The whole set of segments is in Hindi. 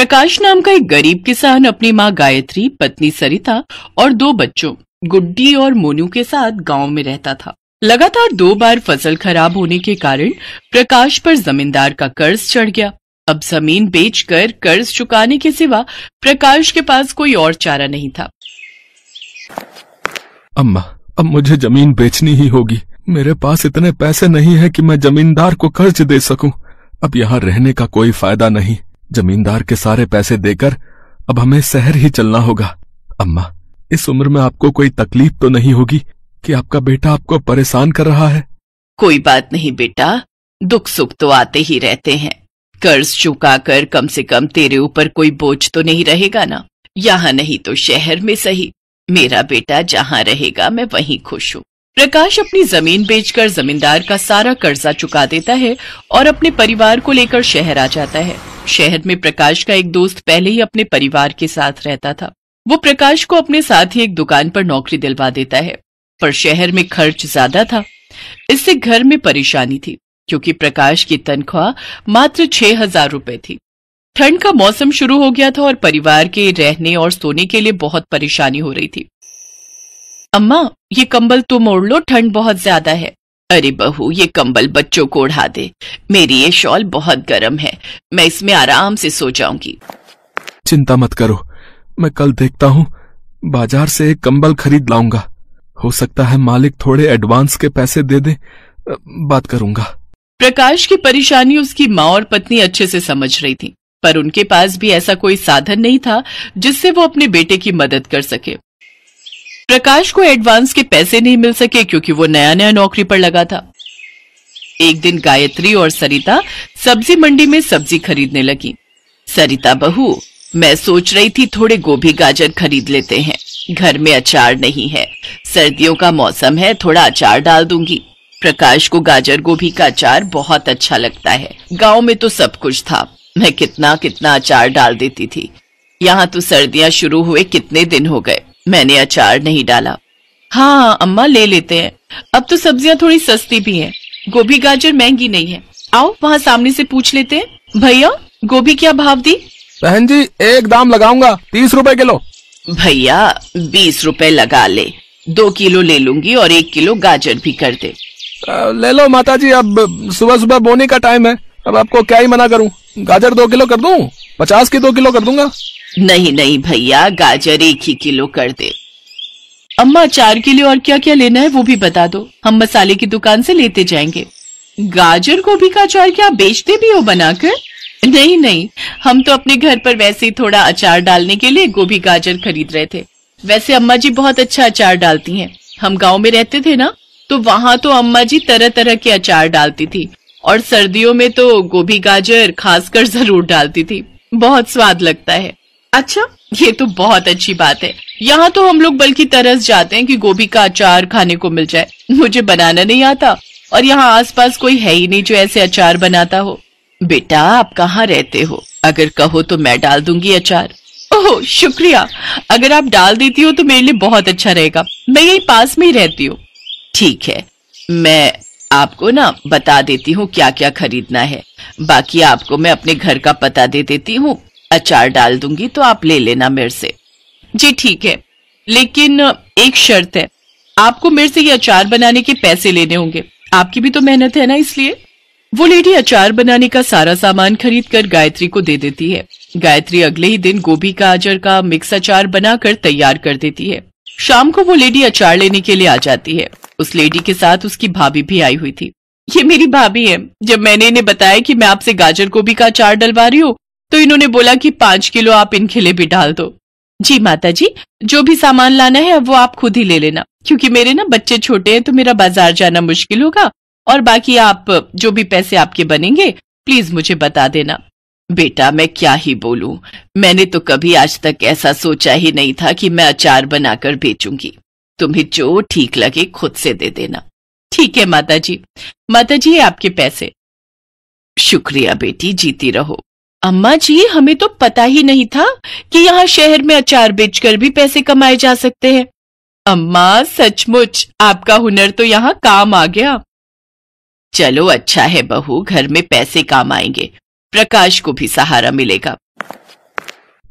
प्रकाश नाम का एक गरीब किसान अपनी माँ गायत्री, पत्नी सरिता और दो बच्चों गुड्डी और मोनू के साथ गांव में रहता था। लगातार दो बार फसल खराब होने के कारण प्रकाश पर जमींदार का कर्ज चढ़ गया। अब जमीन बेचकर कर्ज चुकाने के सिवा प्रकाश के पास कोई और चारा नहीं था। अम्मा, अब मुझे जमीन बेचनी ही होगी। मेरे पास इतने पैसे नहीं है कि मैं जमींदार को कर्ज दे सकूं। अब यहाँ रहने का कोई फायदा नहीं। जमींदार के सारे पैसे देकर अब हमें शहर ही चलना होगा। अम्मा, इस उम्र में आपको कोई तकलीफ तो नहीं होगी कि आपका बेटा आपको परेशान कर रहा है? कोई बात नहीं बेटा, दुख सुख तो आते ही रहते हैं। कर्ज चुका कर कम से कम तेरे ऊपर कोई बोझ तो नहीं रहेगा ना। यहाँ नहीं तो शहर में सही, मेरा बेटा जहाँ रहेगा मैं वहीं खुश हूँ। प्रकाश अपनी जमीन बेचकर जमींदार का सारा कर्जा चुका देता है और अपने परिवार को लेकर शहर आ जाता है। शहर में प्रकाश का एक दोस्त पहले ही अपने परिवार के साथ रहता था। वो प्रकाश को अपने साथ ही एक दुकान पर नौकरी दिलवा देता है, पर शहर में खर्च ज्यादा था। इससे घर में परेशानी थी क्योंकि प्रकाश की तनख्वाह मात्र 6000 रुपए थी। ठंड का मौसम शुरू हो गया था और परिवार के रहने और सोने के लिए बहुत परेशानी हो रही थी। अम्मा, ये कंबल तुम ओढ़ लो, ठंड बहुत ज्यादा है। अरे बहू, ये कंबल बच्चों को ओढ़ा दे, मेरी ये शॉल बहुत गर्म है, मैं इसमें आराम से सो जाऊंगी। चिंता मत करो, मैं कल देखता हूँ, बाजार से एक कंबल खरीद लाऊंगा। हो सकता है मालिक थोड़े एडवांस के पैसे दे दे, बात करूंगा। प्रकाश की परेशानी उसकी माँ और पत्नी अच्छे से समझ रही थी, पर उनके पास भी ऐसा कोई साधन नहीं था जिससे वो अपने बेटे की मदद कर सके। प्रकाश को एडवांस के पैसे नहीं मिल सके क्योंकि वो नया नया नौकरी पर लगा था। एक दिन गायत्री और सरिता सब्जी मंडी में सब्जी खरीदने लगी। सरिता बहू, मैं सोच रही थी थोड़े गोभी गाजर खरीद लेते हैं, घर में अचार नहीं है, सर्दियों का मौसम है, थोड़ा अचार डाल दूंगी। प्रकाश को गाजर गोभी का अचार बहुत अच्छा लगता है। गांव में तो सब कुछ था, मैं कितना कितना अचार डाल देती थी। यहाँ तो सर्दियाँ शुरू हुए कितने दिन हो गए, मैंने अचार नहीं डाला। हाँ अम्मा, ले लेते हैं, अब तो सब्जियाँ थोड़ी सस्ती भी हैं, गोभी गाजर महंगी नहीं है। आओ वहाँ सामने से पूछ लेते हैं। भैया, गोभी क्या भाव दी? बहन जी, एक दाम लगाऊंगा, 30 रुपए किलो। भैया, 20 रुपए लगा ले, 2 किलो ले लूंगी और 1 किलो गाजर भी कर दे। ले लो माता जी, अब सुबह सुबह बोने का टाइम है, अब आपको क्या ही मना करूं। गाजर 2 किलो कर दूं? 50 की 2 किलो कर दूंगा। नहीं नहीं भैया, गाजर 1 ही किलो कर दे। अम्मा, अचार के लिए और क्या क्या लेना है वो भी बता दो, हम मसाले की दुकान से लेते जाएंगे। गाजर गोभी का अचार क्या बेचते भी हो बनाकर? नहीं नहीं, हम तो अपने घर पर वैसे ही थोड़ा अचार डालने के लिए गोभी गाजर खरीद रहे थे। वैसे अम्मा जी बहुत अच्छा अचार डालती हैं। हम गांव में रहते थे ना, तो वहाँ तो अम्मा जी तरह तरह के अचार डालती थी और सर्दियों में तो गोभी गाजर खासकर जरूर डालती थी, बहुत स्वाद लगता है। अच्छा, ये तो बहुत अच्छी बात है। यहाँ तो हम लोग बल्कि तरस जाते हैं कि गोभी का अचार खाने को मिल जाए। मुझे बनाना नहीं आता और यहाँ आसपास कोई है ही नहीं जो ऐसे अचार बनाता हो। बेटा, आप कहाँ रहते हो? अगर कहो तो मैं डाल दूंगी अचार। ओह शुक्रिया, अगर आप डाल देती हो तो मेरे लिए बहुत अच्छा रहेगा, मैं यहीं पास में ही रहती हूँ। ठीक है, मैं आपको ना बता देती हूँ क्या क्या खरीदना है, बाकी आपको मैं अपने घर का पता दे देती हूँ। अचार डाल दूंगी तो आप ले लेना मेरे से। जी ठीक है, लेकिन एक शर्त है, आपको मेरे से ये अचार बनाने के पैसे लेने होंगे, आपकी भी तो मेहनत है ना। इसलिए वो लेडी अचार बनाने का सारा सामान खरीदकर गायत्री को दे देती है। गायत्री अगले ही दिन गोभी गाजर का मिक्स अचार बनाकर तैयार कर देती है। शाम को वो लेडी अचार लेने के लिए आ जाती है। उस लेडी के साथ उसकी भाभी भी आई हुई थी। ये मेरी भाभी है, जब मैंने इन्हें बताया कि मैं आपसे गाजर गोभी का अचार डलवा रही हूँ तो इन्होंने बोला कि 5 किलो आप इनके लिए भी डाल दो। जी माता जी, जो भी सामान लाना है वो आप खुद ही ले लेना, क्योंकि मेरे ना बच्चे छोटे हैं तो मेरा बाजार जाना मुश्किल होगा, और बाकी आप जो भी पैसे आपके बनेंगे प्लीज मुझे बता देना। बेटा, मैं क्या ही बोलूं, मैंने तो कभी आज तक ऐसा सोचा ही नहीं था कि मैं अचार बनाकर बेचूंगी। तुम्हें जो ठीक लगे खुद से दे देना। ठीक है माता जी। माता जी, आपके पैसे। शुक्रिया बेटी, जीती रहो। अम्मा जी, हमें तो पता ही नहीं था कि यहाँ शहर में अचार बेचकर भी पैसे कमाए जा सकते हैं। अम्मा, सचमुच आपका हुनर तो यहाँ काम आ गया। चलो अच्छा है बहू, घर में पैसे काम आएंगे, प्रकाश को भी सहारा मिलेगा।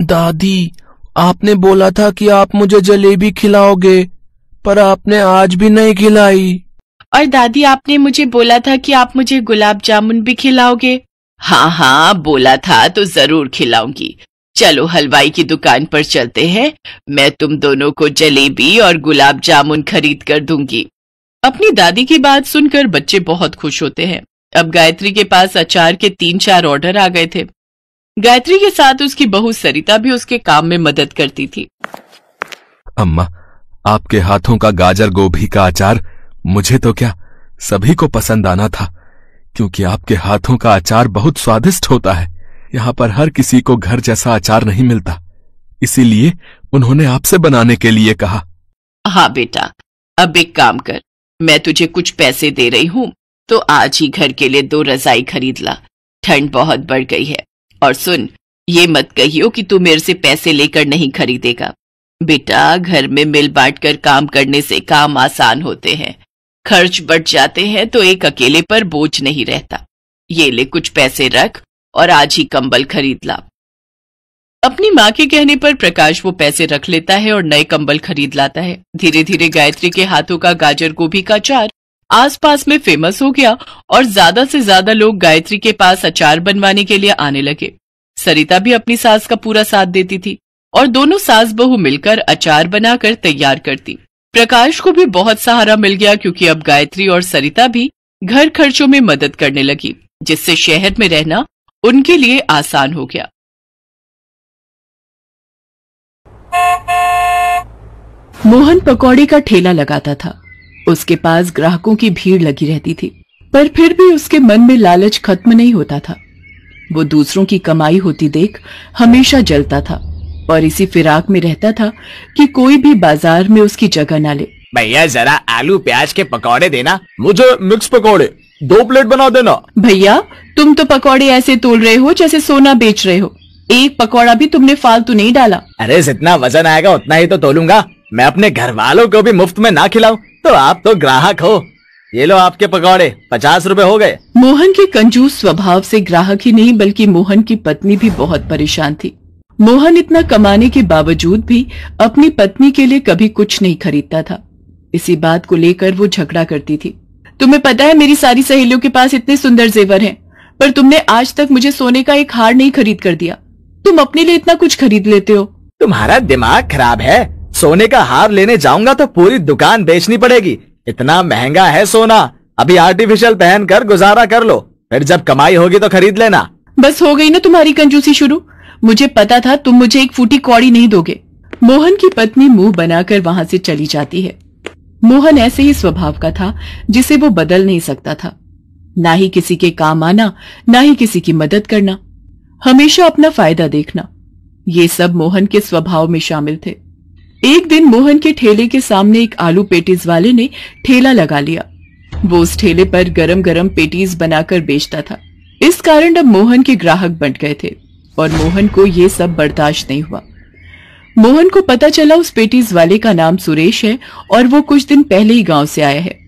दादी, आपने बोला था कि आप मुझे जलेबी खिलाओगे, पर आपने आज भी नहीं खिलाई। और दादी, आपने मुझे बोला था कि आप मुझे गुलाब जामुन भी खिलाओगे। हाँ हाँ, बोला था तो जरूर खिलाऊंगी। चलो हलवाई की दुकान पर चलते हैं, मैं तुम दोनों को जलेबी और गुलाब जामुन खरीद कर दूंगी। अपनी दादी की बात सुनकर बच्चे बहुत खुश होते हैं। अब गायत्री के पास अचार के 3-4 ऑर्डर आ गए थे। गायत्री के साथ उसकी बहू सरिता भी उसके काम में मदद करती थी। अम्मा, आपके हाथों का गाजर गोभी का अचार मुझे तो क्या सभी को पसंद आना था, क्योंकि आपके हाथों का अचार बहुत स्वादिष्ट होता है। यहाँ पर हर किसी को घर जैसा अचार नहीं मिलता, इसीलिए उन्होंने आपसे बनाने के लिए कहा। हाँ बेटा, अब एक काम कर, मैं तुझे कुछ पैसे दे रही हूँ, तो आज ही घर के लिए 2 रजाई खरीद ला, ठंड बहुत बढ़ गई है। और सुन, ये मत कहियो कि तू मेरे से पैसे लेकर नहीं खरीदेगा। बेटा, घर में मिल बांट कर काम करने से काम आसान होते हैं, खर्च बढ़ जाते हैं तो एक अकेले पर बोझ नहीं रहता। ये ले, कुछ पैसे रख और आज ही कंबल खरीद ला। अपनी माँ के कहने पर प्रकाश वो पैसे रख लेता है और नए कंबल खरीद लाता है। धीरे धीरे गायत्री के हाथों का गाजर गोभी का अचार आसपास में फेमस हो गया और ज्यादा से ज्यादा लोग गायत्री के पास अचार बनवाने के लिए आने लगे। सरिता भी अपनी सास का पूरा साथ देती थी और दोनों सास बहू मिलकर अचार बनाकर तैयार करती। प्रकाश को भी बहुत सहारा मिल गया, क्योंकि अब गायत्री और सरिता भी घर खर्चों में मदद करने लगी, जिससे शहर में रहना उनके लिए आसान हो गया। मोहन पकौड़े का ठेला लगाता था। उसके पास ग्राहकों की भीड़ लगी रहती थी, पर फिर भी उसके मन में लालच खत्म नहीं होता था। वो दूसरों की कमाई होती देख हमेशा जलता था और इसी फिराक में रहता था कि कोई भी बाजार में उसकी जगह ना ले। भैया, जरा आलू प्याज के पकौड़े देना। मुझे मिक्स पकौड़े 2 प्लेट बना देना। भैया, तुम तो पकौड़े ऐसे तोल रहे हो जैसे सोना बेच रहे हो। एक पकौड़ा भी तुमने फालतू नहीं डाला। अरे, जितना वजन आएगा उतना ही तो तोलूंगा। मैं अपने घर वालों को भी मुफ्त में ना खिलाऊं तो आप तो ग्राहक हो। ये लो आपके पकौड़े, 50 रुपए हो गए। मोहन के कंजूस स्वभाव से ग्राहक ही नहीं बल्कि मोहन की पत्नी भी बहुत परेशान थी। मोहन इतना कमाने के बावजूद भी अपनी पत्नी के लिए कभी कुछ नहीं खरीदता था। इसी बात को लेकर वो झगड़ा करती थी। तुम्हें पता है, मेरी सारी सहेलियों के पास इतने सुंदर जेवर हैं, पर तुमने आज तक मुझे सोने का एक हार नहीं खरीद कर दिया। तुम अपने लिए इतना कुछ खरीद लेते हो। तुम्हारा दिमाग खराब है। सोने का हार लेने जाऊंगा तो पूरी दुकान बेचनी पड़ेगी। इतना महंगा है सोना। अभी आर्टिफिशियल पहनकर गुजारा कर लो, फिर जब कमाई होगी तो खरीद लेना। बस हो गई ना तुम्हारी कंजूसी शुरू। मुझे पता था तुम मुझे एक फूटी कौड़ी नहीं दोगे। मोहन की पत्नी मुंह बनाकर वहाँ से चली जाती है। मोहन ऐसे ही स्वभाव का था जिसे वो बदल नहीं सकता था। ना ही किसी के काम आना, ना ही किसी की मदद करना, हमेशा अपना फायदा देखना, ये सब मोहन के स्वभाव में शामिल थे। एक दिन मोहन के ठेले के सामने एक आलू पेटीज वाले ने ठेला लगा लिया। वो उस ठेले पर गरम गरम पेटीज बनाकर बेचता था। इस कारण अब मोहन के ग्राहक बंट गए थे और मोहन को ये सब बर्दाश्त नहीं हुआ। मोहन को पता चला उस पेटीज वाले का नाम सुरेश है और वो कुछ दिन पहले ही गाँव से आया है।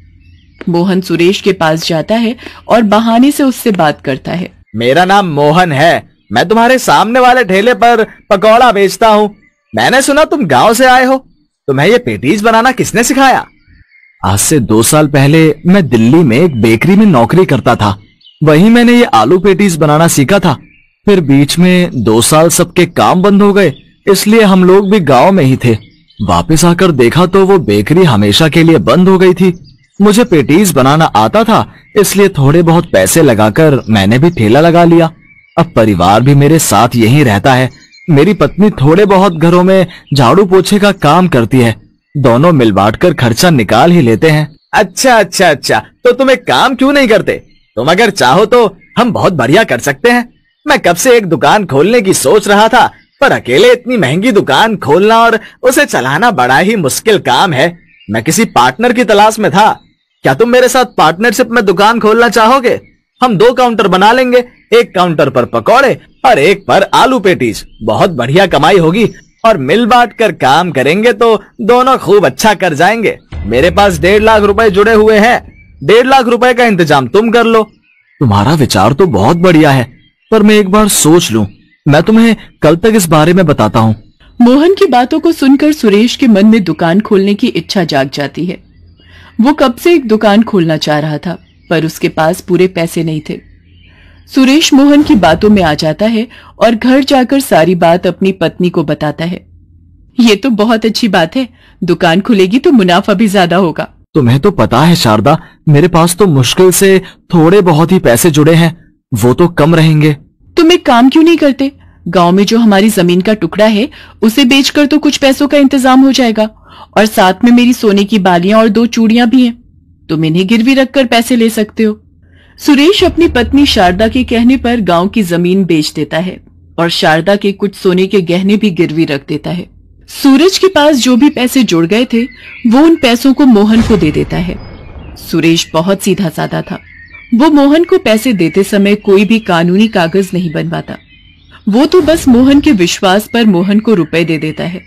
मोहन सुरेश के पास जाता है और बहाने से उससे बात करता है। मेरा नाम मोहन है, मैं तुम्हारे सामने वाले ठेले पर पकौड़ा बेचता हूँ। मैंने सुना तुम गांव से आए हो। तुम्हें ये पेटीज बनाना किसने सिखाया? आज से 2 साल पहले मैं दिल्ली में एक बेकरी में नौकरी करता था, वहीं मैंने ये आलू पेटीज बनाना सीखा था। फिर बीच में 2 साल सबके काम बंद हो गए, इसलिए हम लोग भी गाँव में ही थे। वापस आकर देखा तो वो बेकरी हमेशा के लिए बंद हो गई थी। मुझे पेटीज बनाना आता था, इसलिए थोड़े बहुत पैसे लगाकर मैंने भी ठेला लगा लिया। अब परिवार भी मेरे साथ यहीं रहता है। मेरी पत्नी थोड़े बहुत घरों में झाड़ू पोछे का काम करती है। दोनों मिल बांट कर खर्चा निकाल ही लेते हैं। अच्छा, तो तुम एक काम क्यों नहीं करते? तुम अगर चाहो तो हम बहुत बढ़िया कर सकते हैं। मैं कब से एक दुकान खोलने की सोच रहा था, पर अकेले इतनी महंगी दुकान खोलना और उसे चलाना बड़ा ही मुश्किल काम है। मैं किसी पार्टनर की तलाश में था। क्या तुम मेरे साथ पार्टनरशिप में दुकान खोलना चाहोगे? हम 2 काउंटर बना लेंगे, एक काउंटर पर पकौड़े और एक पर आलू पेटीज। बहुत बढ़िया कमाई होगी और मिल बांट कर काम करेंगे तो दोनों खूब अच्छा कर जाएंगे। मेरे पास 1.5 लाख रुपए जुड़े हुए हैं। 1.5 लाख रुपए का इंतजाम तुम कर लो। तुम्हारा विचार तो बहुत बढ़िया है, पर मैं एक बार सोच लूं। मैं तुम्हें कल तक इस बारे में बताता हूँ। मोहन की बातों को सुनकर सुरेश के मन में दुकान खोलने की इच्छा जाग जाती है। वो कब से एक दुकान खोलना चाह रहा था, पर उसके पास पूरे पैसे नहीं थे। सुरेश मोहन की बातों में आ जाता है और घर जाकर सारी बात अपनी पत्नी को बताता है। ये तो बहुत अच्छी बात है, दुकान खुलेगी तो मुनाफा भी ज्यादा होगा। तुम्हें तो पता है शारदा, मेरे पास तो मुश्किल से थोड़े बहुत ही पैसे जुड़े हैं, वो तो कम रहेंगे। तुम एक काम क्यों नहीं करते, गांव में जो हमारी जमीन का टुकड़ा है उसे बेचकर तो कुछ पैसों का इंतजाम हो जाएगा, और साथ में मेरी सोने की बालियां और 2 चूड़ियां भी हैं, तुम इन्हें गिरवी रखकर पैसे ले सकते हो। सुरेश अपनी पत्नी शारदा के कहने पर गांव की जमीन बेच देता है और शारदा के कुछ सोने के गहने भी गिरवी रख देता है। सूरज के पास जो भी पैसे जुड़ गए थे वो उन पैसों को मोहन को दे देता है। सुरेश बहुत सीधा साधा था, वो मोहन को पैसे देते समय कोई भी कानूनी कागज नहीं बनवाता, वो तो बस मोहन के विश्वास पर मोहन को रुपए दे देता है।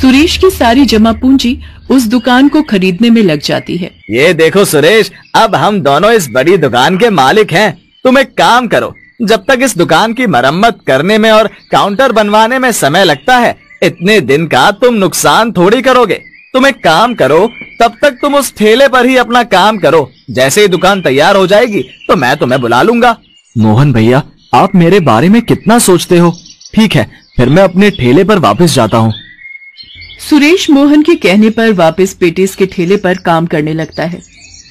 सुरेश की सारी जमा पूंजी उस दुकान को खरीदने में लग जाती है। ये देखो सुरेश, अब हम दोनों इस बड़ी दुकान के मालिक हैं। तुम एक काम करो, जब तक इस दुकान की मरम्मत करने में और काउंटर बनवाने में समय लगता है, इतने दिन का तुम नुकसान थोड़ी करोगे। तुम एक काम करो, तब तक तुम उस ठेले पर ही अपना काम करो, जैसे ही दुकान तैयार हो जाएगी तो मैं तुम्हें बुला लूंगा। मोहन भैया, आप मेरे बारे में कितना सोचते हो। ठीक है, फिर मैं अपने ठेले पर वापस जाता हूँ। सुरेश मोहन के कहने पर वापस पेटीज के ठेले पर काम करने लगता है।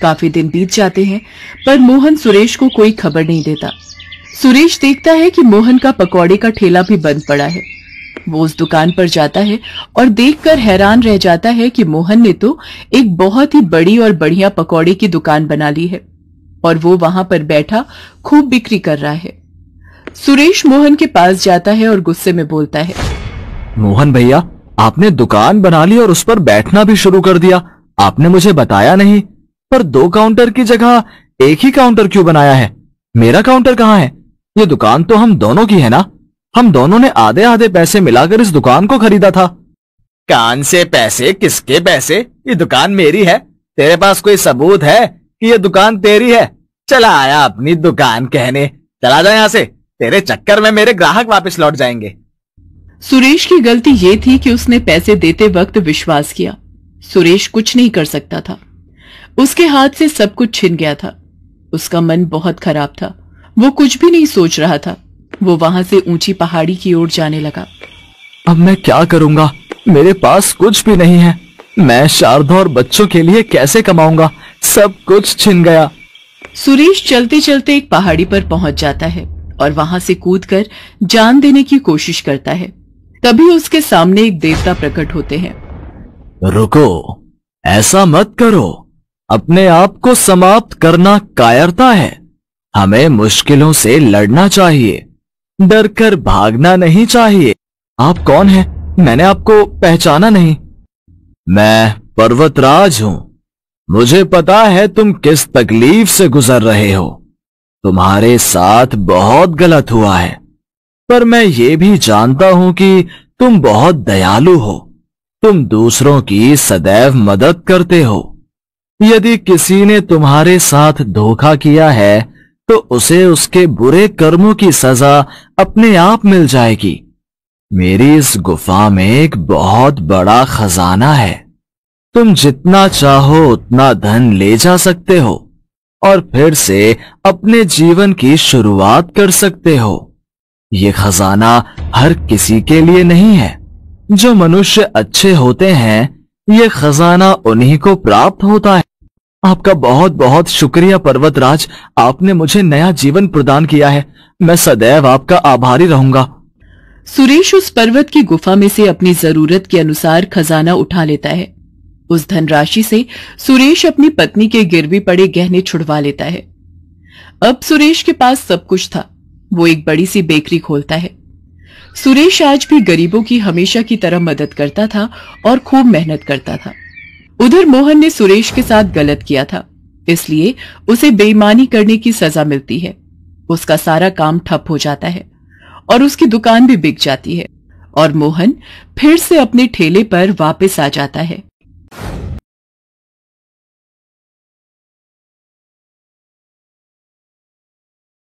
काफी दिन बीत जाते हैं, पर मोहन सुरेश को कोई खबर नहीं देता। सुरेश देखता है कि मोहन का पकौड़े का ठेला भी बंद पड़ा है। वो उस दुकान पर जाता है और देखकर हैरान रह जाता है कि मोहन ने तो एक बहुत ही बड़ी और बढ़िया पकौड़े की दुकान बना ली है और वो वहां पर बैठा खूब बिक्री कर रहा है। सुरेश मोहन के पास जाता है और गुस्से में बोलता है, मोहन भैया, आपने दुकान बना ली और उस पर बैठना भी शुरू कर दिया, आपने मुझे बताया नहीं। पर 2 काउंटर की जगह एक ही काउंटर क्यों बनाया है? मेरा काउंटर कहाँ है? ये दुकान तो हम दोनों की है ना, हम दोनों ने आधे आधे पैसे मिलाकर इस दुकान को खरीदा था। कान से पैसे, किसके पैसे? ये दुकान मेरी है। तेरे पास कोई सबूत है कि ये दुकान तेरी है? चला आया अपनी दुकान कहने, चला जा यहाँ से, तेरे चक्कर में मेरे ग्राहक वापस लौट जाएंगे। सुरेश की गलती ये थी कि उसने पैसे देते वक्त विश्वास किया। सुरेश कुछ नहीं कर सकता था, उसके हाथ से सब कुछ छिन गया था। उसका मन बहुत खराब था, वो कुछ भी नहीं सोच रहा था। वो वहां से ऊंची पहाड़ी की ओर जाने लगा। अब मैं क्या करूंगा, मेरे पास कुछ भी नहीं है। मैं शारदा और बच्चों के लिए कैसे कमाऊंगा, सब कुछ छिन गया। सुरेश चलते चलते एक पहाड़ी पर पहुंच जाता है और वहां से कूदकर जान देने की कोशिश करता है। तभी उसके सामने एक देवता प्रकट होते हैं। रुको, ऐसा मत करो, अपने आप को समाप्त करना कायरता है। हमें मुश्किलों से लड़ना चाहिए, डर कर भागना नहीं चाहिए। आप कौन हैं? मैंने आपको पहचाना नहीं। मैं पर्वतराज हूं, मुझे पता है तुम किस तकलीफ से गुजर रहे हो। तुम्हारे साथ बहुत गलत हुआ है, पर मैं ये भी जानता हूं कि तुम बहुत दयालु हो। तुम दूसरों की सदैव मदद करते हो। यदि किसी ने तुम्हारे साथ धोखा किया है तो उसे उसके बुरे कर्मों की सजा अपने आप मिल जाएगी। मेरी इस गुफा में एक बहुत बड़ा खजाना है, तुम जितना चाहो उतना धन ले जा सकते हो और फिर से अपने जीवन की शुरुआत कर सकते हो। ये खजाना हर किसी के लिए नहीं है, जो मनुष्य अच्छे होते हैं ये खजाना उन्हीं को प्राप्त होता है। आपका बहुत बहुत शुक्रिया पर्वतराज, आपने मुझे नया जीवन प्रदान किया है, मैं सदैव आपका आभारी रहूंगा। सुरेश उस पर्वत की गुफा में से अपनी जरूरत के अनुसार खजाना उठा लेता है। उस धनराशि से सुरेश अपनी पत्नी के गिरवी पड़े गहने छुड़वा लेता है। अब सुरेश के पास सब कुछ था, वो एक बड़ी सी बेकरी खोलता है। सुरेश आज भी गरीबों की हमेशा की तरह मदद करता था और खूब मेहनत करता था। उधर मोहन ने सुरेश के साथ गलत किया था, इसलिए उसे बेईमानी करने की सजा मिलती है। उसका सारा काम ठप हो जाता है और उसकी दुकान भी बिक जाती है और मोहन फिर से अपने ठेले पर वापस आ जाता है।